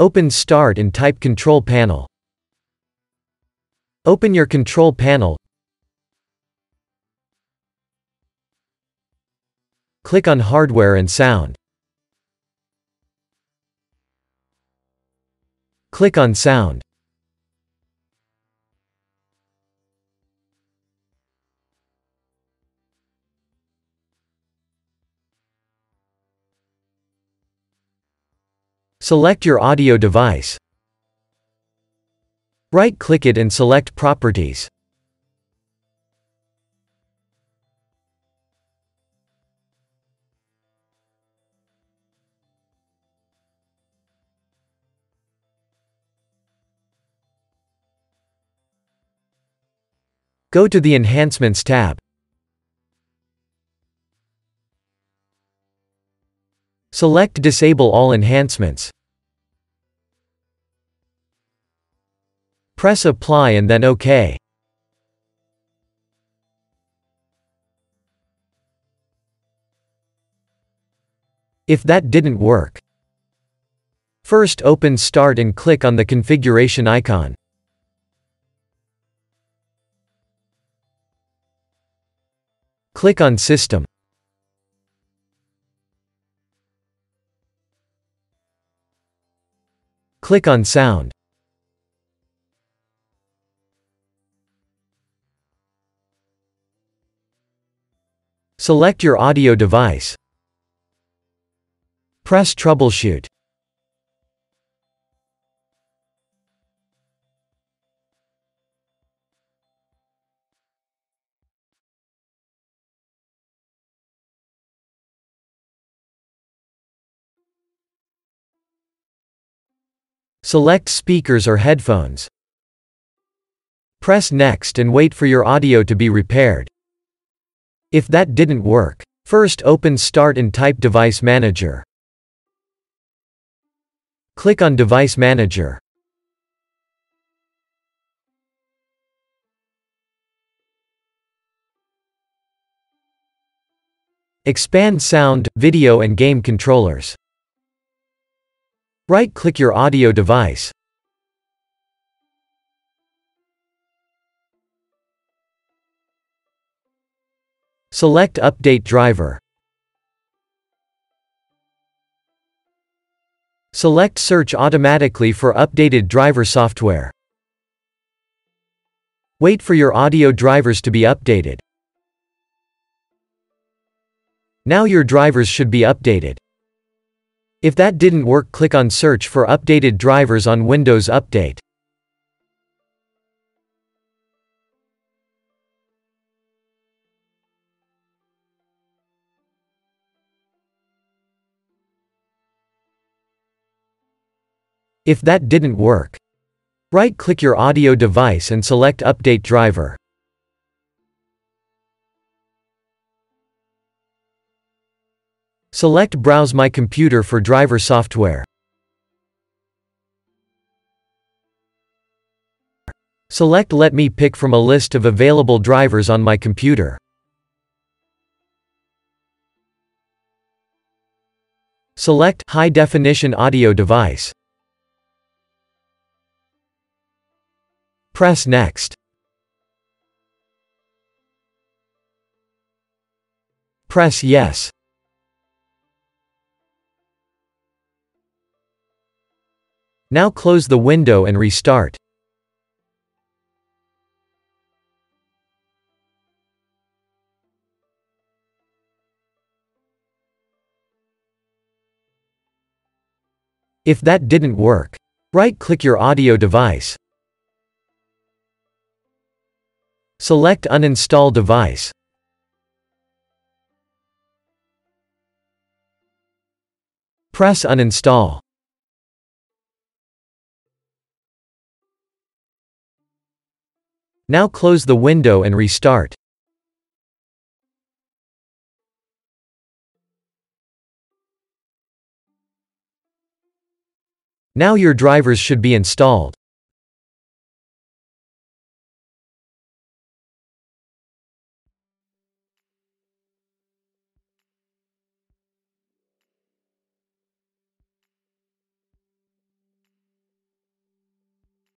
Open Start and type Control Panel. Open your Control Panel. Click on Hardware and Sound. Click on Sound. Select your audio device. Right-click it and select Properties. Go to the Enhancements tab. Select Disable all enhancements. Press Apply and then OK. If that didn't work, first open Start and click on the configuration icon. Click on System. Click on Sound. Select your audio device. Press Troubleshoot. Select speakers or headphones. Press Next and wait for your audio to be repaired. If that didn't work, first open Start and type Device Manager. Click on Device Manager. Expand Sound, Video and Game Controllers. Right-click your audio device. Select Update Driver. Select Search automatically for updated driver software. Wait for your audio drivers to be updated. Now your drivers should be updated. If that didn't work, click on Search for updated drivers on Windows Update. If that didn't work, right-click your audio device and select Update Driver. Select Browse My Computer for driver software. Select Let me pick from a list of available drivers on my computer. Select High Definition Audio Device. Press Next. Press Yes. Now close the window and restart. If that didn't work, right-click your audio device. Select Uninstall Device. Press Uninstall. Now close the window and restart. Now your drivers should be installed.